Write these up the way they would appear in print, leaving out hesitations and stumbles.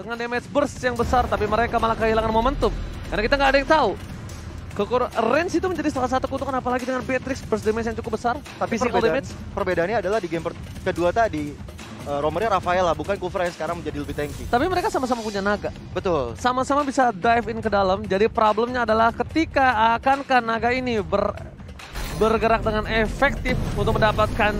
Dengan damage burst yang besar, tapi mereka malah kehilangan momentum. Karena kita nggak ada yang tahu. Range itu menjadi salah satu keuntungan, apalagi dengan Beatrix burst damage yang cukup besar. Tapi sih perbedaannya adalah di game kedua tadi, romernya Rafaela, bukan Kufra yang sekarang menjadi lebih tanky. Tapi mereka sama-sama punya naga. Betul. Sama-sama bisa dive in ke dalam. Jadi problemnya adalah ketika akankah naga ini bergerak dengan efektif untuk mendapatkan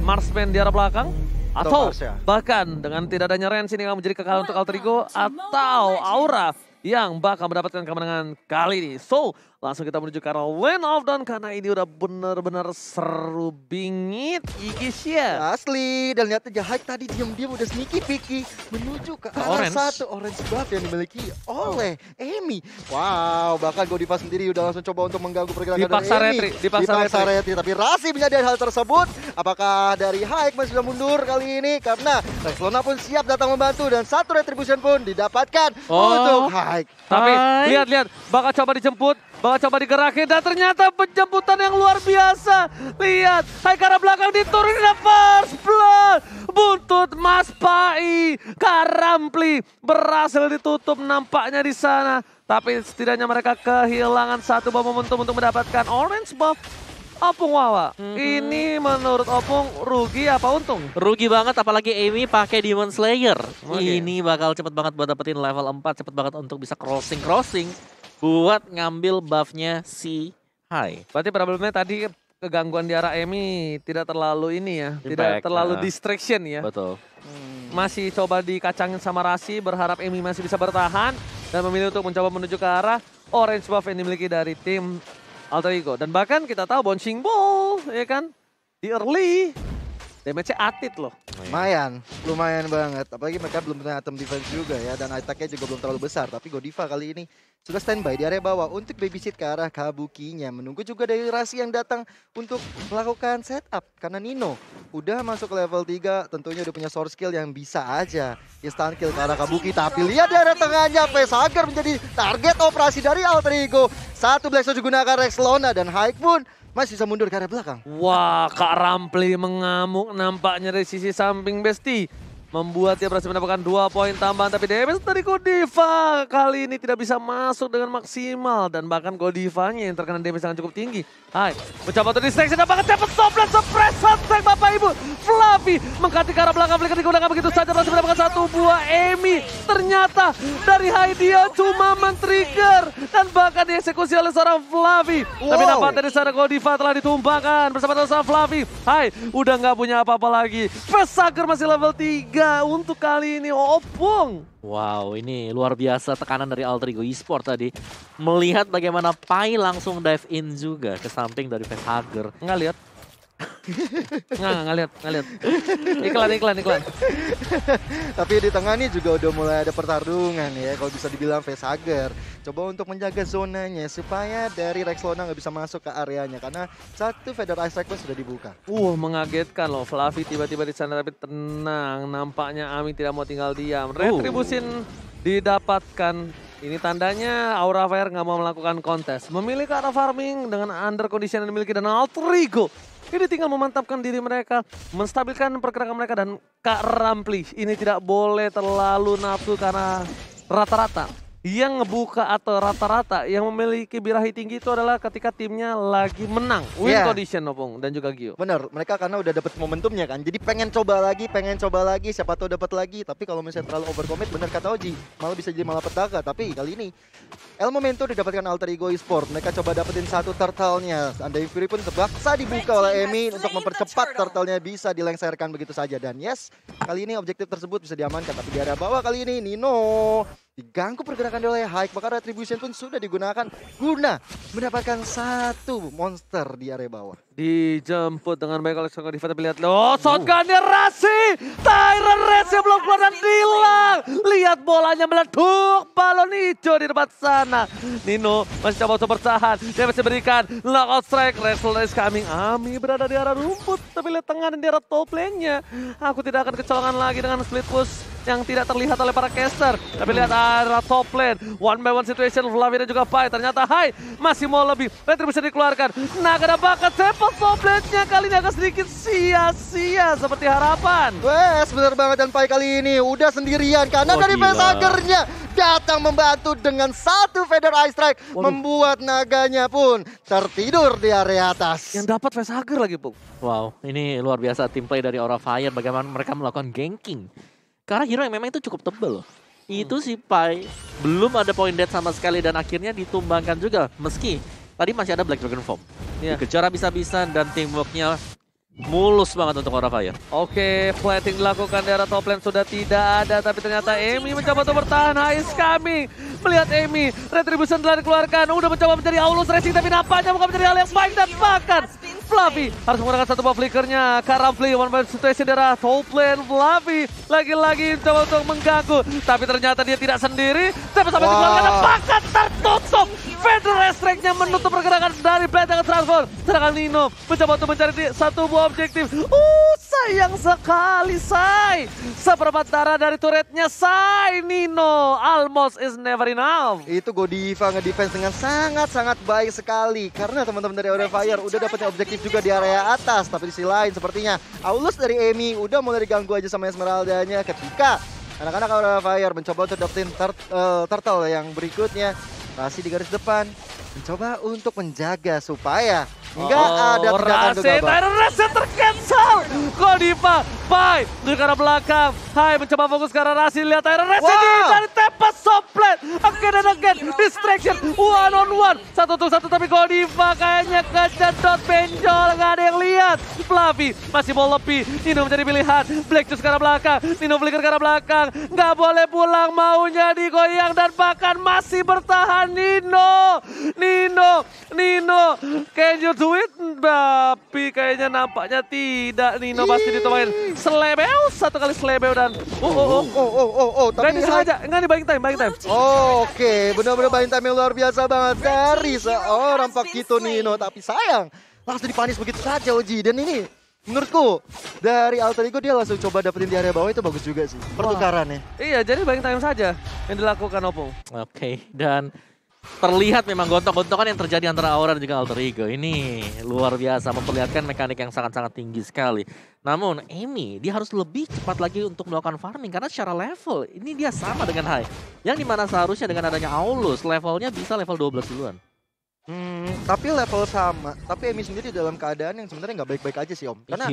marksman di arah belakang. Atau bahkan dengan tidak adanya range ini akan menjadi kekalahan untuk Alter Ego atau Aura yang bakal mendapatkan kemenangan kali ini. So, langsung kita menuju ke arah Land of Dawn karena ini udah bener-bener seru bingit. Ikisya. Asli, dan lihat aja Hayk tadi diam-diam udah sneaky peeky menuju ke arah satu orange buff yang dimiliki oleh Emi. Wow, bahkan Godiva sendiri udah langsung coba untuk mengganggu pergerakan dari Emi. Dipaksa retri. Tapi Rassi menyadari hal tersebut. Apakah dari Hayk masih sudah mundur kali ini? Karena Rex Lona pun siap datang membantu dan satu retribution pun didapatkan untuk Hayk. Tapi lihat-lihat, bakal coba dijemput, bakal coba digerakin, dan ternyata penjemputan yang luar biasa. Lihat, Hayk ke arah belakang diturunin, first blood. Buntut Mas Pai, Rampli berhasil ditutup nampaknya di sana. Tapi setidaknya mereka kehilangan satu buah momentum untuk mendapatkan orange buff. Opung Wawa, ini menurut Opung rugi apa untung? Rugi banget, apalagi Emi pakai Demon Slayer. Okay. Ini bakal cepet banget buat dapetin level 4, cepet banget untuk bisa crossing buat ngambil buffnya si Hayk. Berarti problemnya tadi kegangguan di arah Emi tidak terlalu ini ya, impact, tidak terlalu distraction ya. Betul. Masih coba dikacangin sama Rassi, berharap Emi masih bisa bertahan dan memilih untuk mencoba menuju ke arah orange buff yang dimiliki dari tim Alter Ego. Dan bahkan kita tahu bouncing ball, ya kan? Di early, damage-nya atit loh. Lumayan banget. Apalagi mereka belum punya item defense juga ya. Dan attack-nya juga belum terlalu besar. Tapi Godiva kali ini sudah standby di area bawah untuk babysit ke arah Kabukinya. Menunggu juga dari Rassi yang datang untuk melakukan setup. Karena Nino udah masuk ke level 3, tentunya udah punya source skill yang bisa aja instant kill ke arah Kabuki. Tapi lihat di area tengahnya, Pesager menjadi target operasi dari Alter Ego. Satu Blackstone digunakan Rex Lona dan Hayk pun masih bisa mundur ke arah belakang. Wah, Kak Rampli mengamuk nampaknya dari sisi samping Besti. Membuat dia berhasil mendapatkan 2 poin tambahan. Tapi damage dari Godiva kali ini tidak bisa masuk dengan maksimal. Dan bahkan Godivanya yang terkena damage yang cukup tinggi. Hai, mencoba untuk distraction, apakah dapat toplet, suppress, attack Bapak Ibu. Flavie mengganti ke arah belakang, flicker digunakan begitu saja. Berhasil mendapatkan 1 buah Emi. Ternyata dari Haidia cuma men-trigger. Dan bahkan dieksekusi oleh seorang Flavie. Wow. Tapi nampak dari sana Godiva telah ditumbangkan bersama seorang Flavie. Hai, udah nggak punya apa-apa lagi. Pesager masih level 3 untuk kali ini Opung. Wow, ini luar biasa tekanan dari Alter Ego Esports tadi. Melihat bagaimana Pai langsung dive in juga ke samping dari Facehugger. Nggak lihat. Nggak lihat. Iklan. Tapi di tengah nih juga udah mulai ada pertarungan ya. Kalau bisa dibilang Facehugger coba untuk menjaga zonanya supaya dari Rex Lona nggak bisa masuk ke areanya. Karena satu Feather Ice pun sudah dibuka. Mengagetkan loh. Flavie tiba-tiba di sana tapi tenang. Nampaknya Ami tidak mau tinggal diam. Retribution didapatkan. Ini tandanya Aura Fire nggak mau melakukan kontes. Memilih ke arah farming dengan under condition yang dimiliki dan Alter Ego. Ini tinggal memantapkan diri mereka, menstabilkan pergerakan mereka, dan Kak Rampli ini tidak boleh terlalu nafsu karena rata-rata yang ngebuka atau rata-rata yang memiliki birahi tinggi itu adalah ketika timnya lagi menang. Win condition Opung dan juga Gio. Bener, mereka karena udah dapet momentumnya kan, jadi pengen coba lagi, siapa tahu dapat lagi. Tapi kalau misalnya terlalu overcommit, bener kata Oji, malah bisa jadi malapetaka. Tapi kali ini, elemen itu didapatkan Alter Ego Esports. Mereka coba dapetin satu turtle-nya. Andai Fury pun terpaksa dibuka oleh Emi untuk mempercepat turtle-nya bisa dilengsarkan begitu saja. Dan yes, kali ini objektif tersebut bisa diamankan. Tapi di area bawah kali ini, Nino diganggu pergerakan oleh Hayk, maka retribution pun sudah digunakan guna mendapatkan 1 monster di area bawah. Dijemput dengan baik oleh Song Godiva, tapi lihat loh, shotgunnya Rassi, Tyrant Rassi belum keluar dan hilang. Lihat bolanya meleduk, balon hijau di depan sana. Nino masih coba untuk bertahan, dia masih berikan knockout strike, Wrestle is coming. Ami berada di arah rumput, tapi lihat tengah dan di arah top lane-nya. Aku tidak akan kecolongan lagi dengan split push. yang tidak terlihat oleh para caster. Tapi lihat arah top lane, one by one situation, Flavie dan juga Pai. Ternyata Hayk masih mau lebih, retribution dikeluarkan. Nah, ada bakat sample top lane-nya kali ini agak sedikit sia-sia seperti harapan. Wes, bener banget, dan Pai kali ini udah sendirian karena dari Pesagernya datang membantu dengan satu Feather Ice Strike. Membuat naganya pun tertidur di area atas. Yang dapat Facehugger lagi, Pung. Wow, ini luar biasa tim play dari Aura Fire. Bagaimana mereka melakukan ganking. Karena hero yang memang itu cukup tebel. Itu si Pai belum ada point dead sama sekali. Dan akhirnya ditumbangkan juga. Meski tadi masih ada Black Dragon Form. Dikejar habis-habisan dan teamworknya mulus banget untuk Aura Fire. Oke, plating dilakukan di arah top lane sudah tidak ada, tapi ternyata Emi mencoba untuk bertahan. Hayk coming, melihat Emi, retribution telah dikeluarkan, udah mencoba menjadi Aulus racing, tapi nampaknya bukan menjadi hal yang baik dan bahkan Flavie harus menggunakan satu buff flickernya. Rampli one by situation di arah top lane. Flavie lagi-lagi coba untuk mengganggu, tapi ternyata dia tidak sendiri. Sampai-sampai dikeluarkan bahkan tertutup. Feather Strike-nya menutup pergerakan dari Black Dragon Transform. Sedangkan Nino mencoba untuk mencari satu buah objektif. Sayang sekali, Sai. Seperempat darah dari turretnya, Sai. Nino almost is never enough. Itu Godiva ngedefense dengan sangat-sangat baik sekali. Karena teman-teman dari Aura Fire udah dapatnya objektif juga di area atas, tapi di sisi lain sepertinya Aulus dari Emi udah mulai diganggu aja sama Esmeralda-nya ketika anak-anak Aura Fire mencoba untuk dapetin Turtle yang berikutnya. Rassi di garis depan mencoba untuk menjaga supaya nggak ada tindakan gegabah. Rassi tercancel. Godiva, Pai dari arah belakang. Hayk mencoba fokus ke arah Rassi. Lihat Iron Rassi dari tepas soplet. Again and again, distraction, one on one. Satu untuk satu, tapi Godiva kayaknya kecedot benjol. Nggak ada yang lihat. Flavie masih mau lebih. Nino menjadi pilihan. Black Juice ke arah belakang. Nino flicker ke arah belakang. Nggak boleh pulang, maunya digoyang. Dan bahkan masih bertahan Nino. Can you do it? Tapi kayaknya nampaknya tidak. Nino pasti ditumpahin selebel, satu kali selebel dan tapi disengaja, enggak, buying time. Oke, benar-benar buying time yang luar biasa banget dari seorang Pakito Nino, tapi sayang langsung dipanis begitu saja Oji. Dan ini menurutku dari Alter Ego dia langsung coba dapetin di area bawah, itu bagus juga sih pertukarannya. Iya, jadi buying time saja yang dilakukan Opung. Oke, dan terlihat memang gontok-gontokan yang terjadi antara Aura dan juga Alter Ego. Ini luar biasa, memperlihatkan mekanik yang sangat-sangat tinggi sekali. Namun Emi, dia harus lebih cepat lagi untuk melakukan farming. Karena secara level, ini dia sama dengan Hayk. Yang dimana seharusnya dengan adanya Aulus, levelnya bisa level 12 duluan. Tapi level sama, tapi Emi sendiri dalam keadaan yang sebenarnya nggak baik-baik aja sih, Om. Karena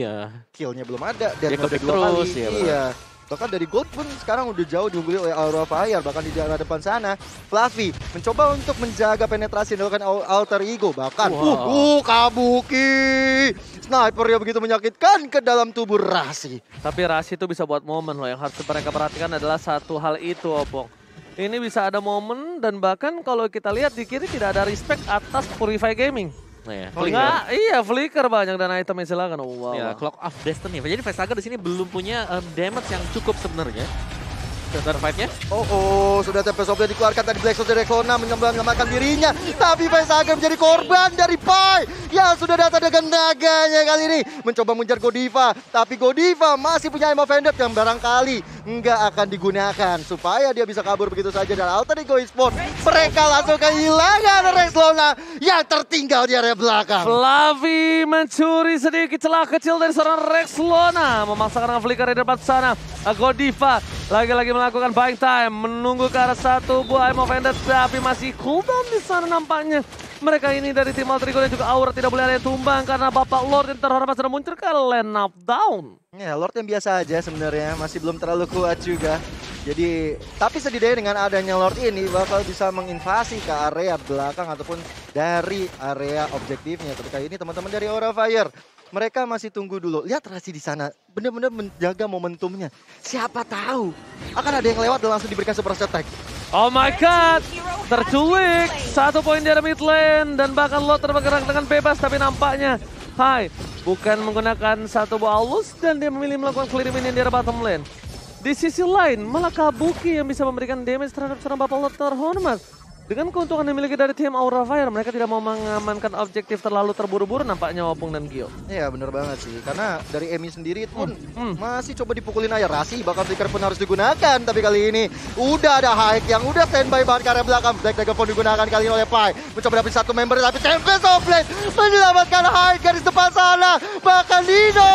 killnya belum ada, dan udah 2 kali. Iya. Bahkan dari gold pun sekarang udah jauh diungguli oleh Aura Fire. Bahkan di daerah depan sana, Fluffy mencoba untuk menjaga penetrasi yang dilakukan Alter Ego. Bahkan, Kabuki! Sniper yang begitu menyakitkan ke dalam tubuh Rassi. Tapi Rassi itu bisa buat momen loh. Yang harus mereka perhatikan adalah satu hal itu, Opung. Ini bisa ada momen, dan bahkan kalau kita lihat di kiri tidak ada respect atas Purify Gaming. Flicker banyak dan itemnya silakan. Clock of Destiny. Jadi Facehugger di sini belum punya damage yang cukup sebenarnya. Survive-nya. Sudah TP-nya dikeluarkan tadi Blackstone dari Rex Lona menyelamatkan dirinya. Tapi Facehugger menjadi korban dari Pai yang sudah datang dengan naganya kali ini. Mencoba mengejar Godiva, tapi Godiva masih punya ammo vendor yang barangkali nggak akan digunakan supaya dia bisa kabur begitu saja. Dan Alter Ego Esports mereka langsung kehilangan Rex Lona yang tertinggal di area belakang. Flavie mencuri sedikit celah kecil dari seorang Rex Lona, memaksakan flicker di depan sana. Godiva lagi-lagi melakukan buying time, menunggu ke arah satu buah ammo vendor, tapi masih cooldown di sana nampaknya. Mereka ini dari tim Alter Ego dan juga Aura tidak boleh ada yang tumbang karena Bapak Lord yang terhormat sudah muncul ke Land of Dawn. Ya, Lord yang biasa aja sebenarnya, masih belum terlalu kuat juga. Jadi, tapi setidaknya dengan adanya Lord ini bakal bisa menginvasi ke area belakang ataupun dari area objektifnya. Ketika ini teman-teman dari Aura Fire, mereka masih tunggu dulu. Lihat Rassi di sana, benar-benar menjaga momentumnya. Siapa tahu akan ada yang lewat dan langsung diberikan super attack. Oh my god, terculik, 1 poin dari mid lane, dan bahkan Lot bergerak dengan bebas, tapi nampaknya Hayk bukan menggunakan satu buah Aulus dan dia memilih melakukan clear minion di arah bottom lane. Di sisi lain, malah Kabuki yang bisa memberikan damage terhadap seorang Bapak Lot terhormat. Dengan keuntungan yang dimiliki dari tim Aura Fire, mereka tidak mau mengamankan objektif terlalu terburu-buru nampaknya Opung dan Gio. Iya bener banget sih, karena dari Emi sendiri pun masih coba dipukulin aja. Rassi bakal flicker pun harus digunakan, tapi kali ini udah ada Hayk yang udah standby bahan karya belakang. Black Dragon Form digunakan kali ini oleh Pai. Mencoba dapat satu member, tapi Tempest of Blade menyelamatkan Hayk garis depan sana. Bahkan Nino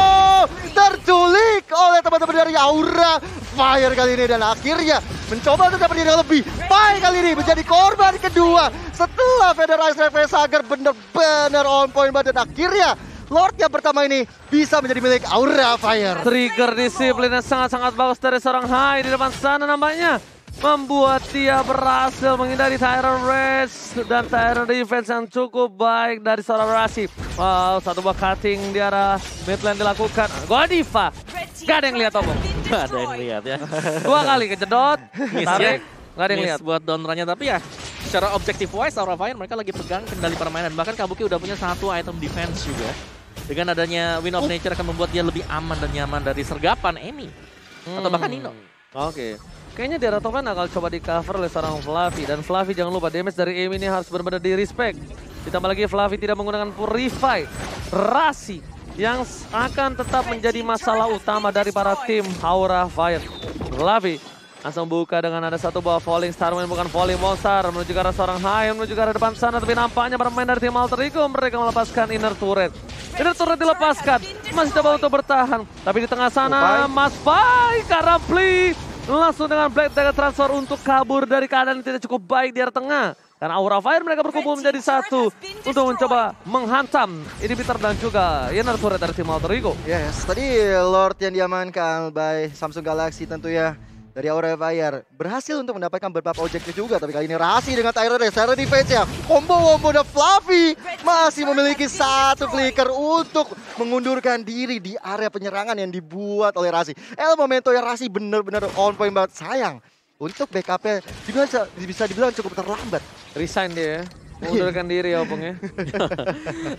terculik oleh teman-teman dari Aura Fire kali ini, dan akhirnya mencoba untuk dapat yang lebih. Pai kali ini menjadi korban kedua setelah Feather Ice dan Feather bener-bener on point banget, dan akhirnya Lord yang pertama ini bisa menjadi milik Aura Fire. Trigger disiplinnya sangat-sangat bagus dari seorang Hai di depan sana nampaknya, membuat dia berhasil menghindari Tyrant Rage dan Tyrant Defense yang cukup baik dari seorang Rassi. Wow, satu buah cutting di arah midlane dilakukan Godiva. Gak ada yang lihat Opung. Gak ada yang lihat ya. Dua kali kejedot, tarik, gak ada yang lihat buat downrannya, tapi ya secara objektif wise Aura Fire mereka lagi pegang kendali permainan. Bahkan Kabuki udah punya satu item defense juga. Dengan adanya Win of Nature akan membuat dia lebih aman dan nyaman dari sergapan Emi atau bahkan Nino. Oke. Kayaknya di arah top lane akan coba di cover oleh seorang Flavie. Dan Flavie jangan lupa damage dari Emi ini harus benar-benar di respect. Ditambah lagi Flavie tidak menggunakan Purify. Rassi yang akan tetap menjadi masalah utama dari para tim Aura Fire. Flavie langsung buka dengan ada satu buah falling star, bukan falling monster, menuju ke arah seorang Hai, menuju ke arah depan sana, tapi nampaknya bermain dari tim Alter Ego, mereka melepaskan inner turret. Inner turret dilepaskan, masih coba untuk bertahan, tapi di tengah sana Mas Pai, Rampli langsung dengan Black Dragon transfer untuk kabur dari keadaan yang tidak cukup baik di arah tengah. Dan Aura Fire mereka berkumpul menjadi satu untuk mencoba menghantam inhibitor dan juga inner turret dari tim Alter Ego. Yes, tadi Lord yang diamankan by Samsung Galaxy tentu ya dari Aura Fire berhasil untuk mendapatkan beberapa objektif juga, tapi kali ini Rassi dengan Tyrant Defense ya, combo-wombo dan Fluffy masih memiliki satu flicker untuk mengundurkan diri di area penyerangan yang dibuat oleh Rassi. El Momento ya, Rassi bener-bener on point banget, sayang untuk backupnya juga bisa dibilang cukup terlambat. Resign dia ya, mengundurkan diri ya Opung ya.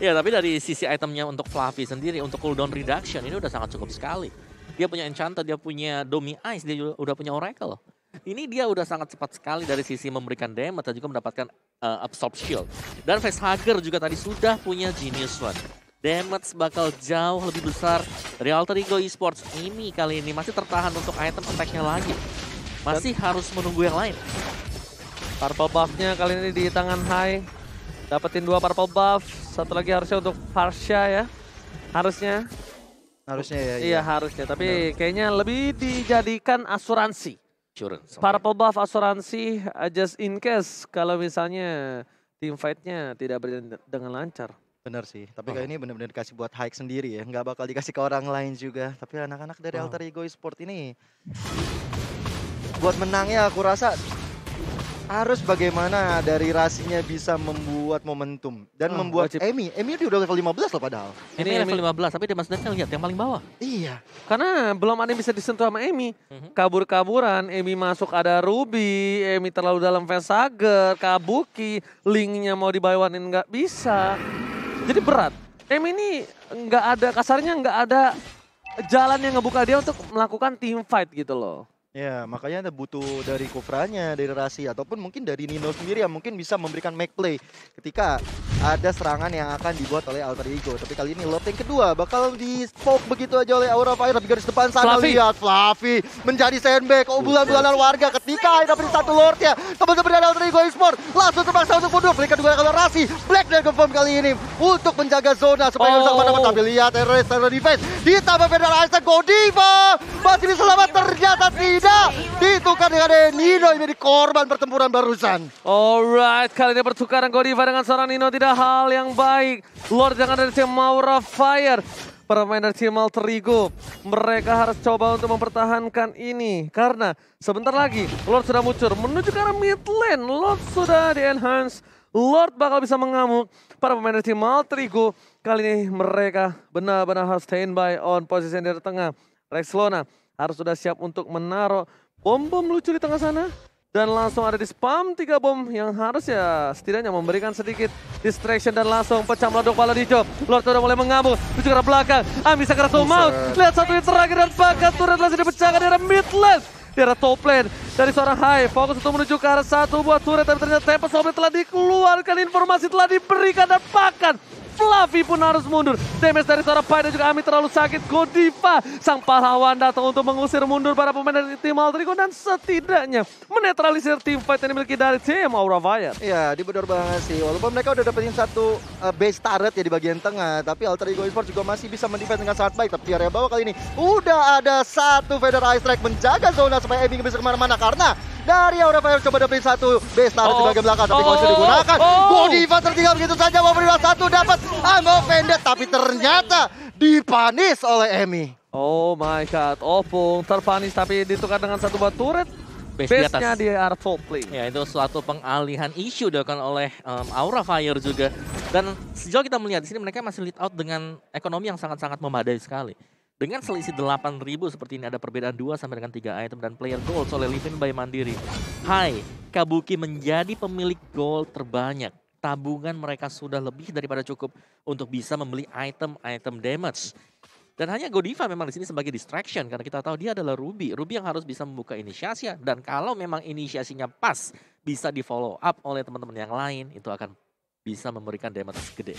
Ya tapi dari sisi itemnya untuk Fluffy sendiri, untuk cooldown reduction ini udah sangat cukup sekali. Dia punya Enchanter, dia punya Domi Ice, dia juga udah punya Oracle. Ini dia udah sangat cepat sekali dari sisi memberikan damage dan juga mendapatkan Absorb Shield. Dan Facehugger juga tadi sudah punya Genius One. Damage bakal jauh lebih besar dari Alter Ego Esports. Ini kali ini masih tertahan untuk item attack-nya lagi. Masih harus menunggu yang lain. Purple Buff-nya kali ini di tangan Hai. Dapetin dua Purple Buff. Satu lagi harusnya untuk Farsha ya. Harusnya ya. Iya harusnya, tapi kayaknya lebih dijadikan asuransi. Purple Buff asuransi just in case kalau misalnya tim fight-nya tidak berjalan dengan lancar. Bener sih, tapi kali ini bener-bener kasih buat Hayk sendiri ya. Nggak bakal dikasih ke orang lain juga. Tapi anak-anak dari Alter Ego Esports ini buat menangnya aku rasa harus bagaimana dari Rassinya bisa membuat momentum dan membuat wajib. Emi dia udah level 15 loh padahal. Ini level 15 tapi dia maksudnya lihat yang paling bawah. Iya. Karena belum ada yang bisa disentuh sama Emi. Kabur-kaburan, Emi masuk ada Ruby, Emi terlalu dalam Facehugger, Kabuki, linknya mau dibawain nggak bisa. Jadi berat. Emi ini nggak ada kasarnya, nggak ada jalan yang ngebuka dia untuk melakukan team fight gitu loh. Ya, makanya ada butuh dari Kufranya, dari Rassi, ataupun mungkin dari Nino sendiri yang mungkin bisa memberikan make play ketika ada serangan yang akan dibuat oleh Alter Ego. Tapi kali ini lot yang kedua bakal di-spoke begitu aja oleh Aura Fire. Tapi garis depan sana lihat Flavie menjadi sandbag bulan-bulanan warga ketika ada satu Lord ya. Teman-teman dari Alter Ego Esports langsung terpaksa untuk mundur. Flicker digunakan oleh Rassi, Black Dragon Form kali ini untuk menjaga zona supaya bisa kemana-mana. Tapi lihat Terror Defense ditambah Feather Ice, Godiva masih bisa selamat, ternyata tidak. Ditukar dengan Nino yang jadi korban pertempuran barusan. Alright, kali ini pertukaran Godiva dengan seorang Nino tidak hal yang baik. Lord jangan dari tim Aura Fire. Permainan tim Alter Ego. Mereka harus coba untuk mempertahankan ini. Karena sebentar lagi Lord sudah muncul menuju ke arah mid lane. Lord sudah di-enhance. Lord bakal bisa mengamuk. Para pemain tim Alter Ego kali ini mereka benar-benar harus standby on posisi di tengah. Rex Lona harus sudah siap untuk menaruh bom-bom lucu di tengah sana. Dan langsung ada di spam 3 bom yang harus ya setidaknya memberikan sedikit distraction. Dan langsung pecah meleduk kepala di job. Lord sudah mulai mengamuk, menuju ke arah belakang. Bisa keras mau. Lihat satu hit terakhir dan bakat turret langsung dipecahkan dari mid lane. di arah top lane dari seorang Hayk. Fokus untuk menuju ke arah satu buat turret, tapi ternyata Tempest Oblate telah dikeluarkan, informasi telah diberikan, dan bahkan Flavie pun harus mundur. Damage dari seorang Pai dan juga Ami terlalu sakit. Godiva, sang pahlawan, datang untuk mengusir mundur para pemain dari tim Alter Ego dan setidaknya menetralisir tim fight yang dimiliki dari tim Aura Fire. Iya, benar banget sih. Walaupun mereka udah dapetin satu base turret ya di bagian tengah, tapi Alter Ego Esports juga masih bisa mendefend dengan sangat baik. Tapi area bawah kali ini udah ada satu Feather Ice Strike menjaga zona supaya Emi bisa kemana-mana, karena dari Aura Fire coba dapetin satu base turret di bagian belakang, tapi konsil digunakan. Godiva tertinggal begitu saja, mau berilah satu, dapat ammo pendek, tapi ternyata dipanis oleh Emi. Oh my god, Opung terpanis tapi ditukar dengan satu buat turret. Base-nya di arah top lane. Ya, itu suatu pengalihan isu dilakukan oleh Aura Fire juga. Dan sejauh kita melihat di sini mereka masih lead out dengan ekonomi yang sangat-sangat memadai sekali. Dengan selisih 8.000 seperti ini ada perbedaan 2 sampai dengan 3 item dan player gold oleh Livin by Mandiri. Hayk, Kabuki menjadi pemilik gold terbanyak. Tabungan mereka sudah lebih daripada cukup untuk bisa membeli item-item damage. Dan hanya Godiva memang di sini sebagai distraction karena kita tahu dia adalah Ruby. Ruby yang harus bisa membuka inisiasi, dan kalau memang inisiasinya pas bisa di follow up oleh teman-teman yang lain, itu akan bisa memberikan damage gede.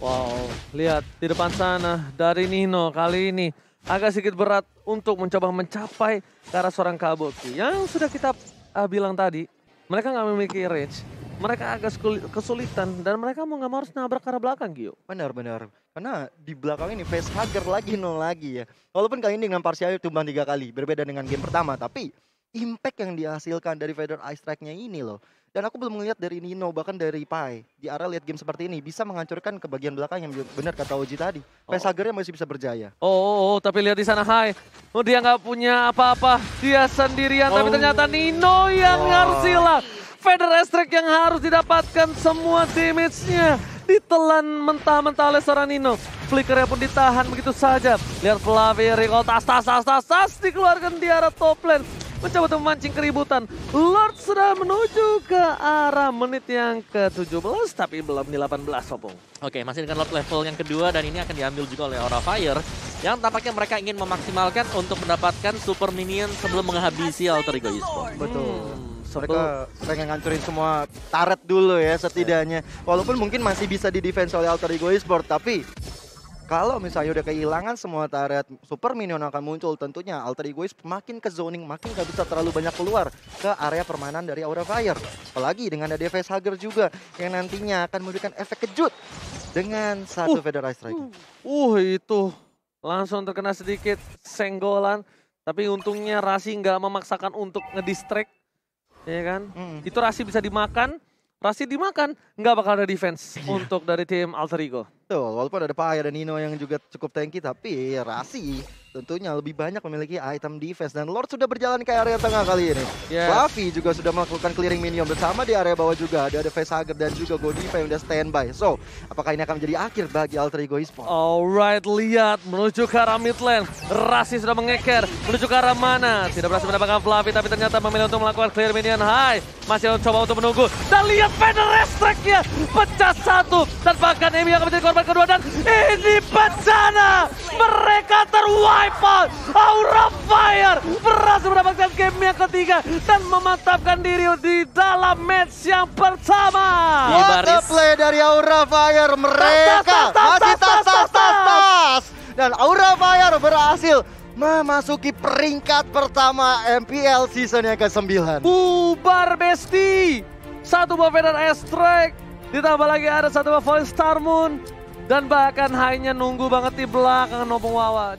Wow, lihat di depan sana dari Nino kali ini agak sedikit berat untuk mencoba mencapai ke arah seorang Kabuki. Yang sudah kita bilang tadi, mereka nggak memiliki range. Mereka agak kesulitan dan mereka mau nggak mau harus nabrak ke arah belakang, Gio. Benar-benar. Karena di belakang ini Facehugger lagi nol lagi ya. Walaupun kali ini dengan parsial tumbang 3 kali, berbeda dengan game pertama, tapi impact yang dihasilkan dari Feather Ice Strike-nya ini loh. Dan aku belum melihat dari Nino, bahkan dari Pai, di arah lihat game seperti ini bisa menghancurkan ke bagian belakang yang benar kata Oji tadi. Pesagernya masih bisa berjaya. Tapi lihat di sana Hayk. Oh, dia nggak punya apa-apa. Dia sendirian, tapi ternyata Nino yang harus hilang. Feather Ice Strike yang harus didapatkan semua damage-nya. Ditelan mentah-mentah oleh seorang Nino. Flickernya pun ditahan begitu saja. Lihat Flavie, recall, tas dikeluarkan di arah top lane. Mencoba untuk memancing keributan. Lord sudah menuju ke arah menit yang ke-17, tapi belum di 18, Opung. Oke, masih dengan Lord level yang kedua, dan ini akan diambil juga oleh Aura Fire. Yang tampaknya mereka ingin memaksimalkan untuk mendapatkan Super Minion sebelum menghabisi Alter Ego Esports. Betul. Mereka pengen ngancurin semua turret dulu ya setidaknya. Walaupun mungkin masih bisa di-defense oleh Alter Ego Esports, tapi kalau misalnya udah kehilangan semua turret, Super Minion akan muncul. Tentunya Alter Ego makin ke zoning, makin gak bisa terlalu banyak keluar ke area permainan dari Aura Fire. Apalagi dengan ada Facehugger juga yang nantinya akan memberikan efek kejut dengan satu Feather Ice Strike. Itu langsung terkena sedikit senggolan, tapi untungnya Rassi nggak memaksakan untuk ngedistract, ya kan? Itu Rassi bisa dimakan. Rassi dimakan, nggak bakal ada defense untuk dari tim Alter Ego. Betul, walaupun ada Pai dan Nino yang juga cukup tanky, tapi Rassi tentunya lebih banyak memiliki item defense. Dan Lord sudah berjalan ke area tengah kali ini. Fluffy juga sudah melakukan clearing minion bersama di area bawah juga. Ada Facehugger dan juga Godiva yang udah standby. So, apakah ini akan menjadi akhir bagi Alter Ego Esports? Alright, lihat menuju ke arah mid lane. Rassi sudah mengeker, menuju ke arah mana? Tidak berhasil mendapatkan Fluffy, tapi ternyata memilih untuk melakukan clear minion. Hayk masih mencoba untuk menunggu. Dan lihat Feather Strike-nya pecah satu. Dan bahkan Emi akan menjadi korban kedua, dan ini bencana. Mereka terwipe out. Aura Fire berhasil mendapatkan game yang ketiga dan memantapkan diri di dalam match yang pertama. What a play dari Aura Fire. Mereka masih tas. Dan Aura Fire berhasil memasuki peringkat pertama MPL season yang ke-9. Bubar Besti. Satu buah Feather Ice Strike, ditambah lagi ada satu buah Volley Star Moon. Dan bahkan hanya nunggu banget di belakang Opung Wawa.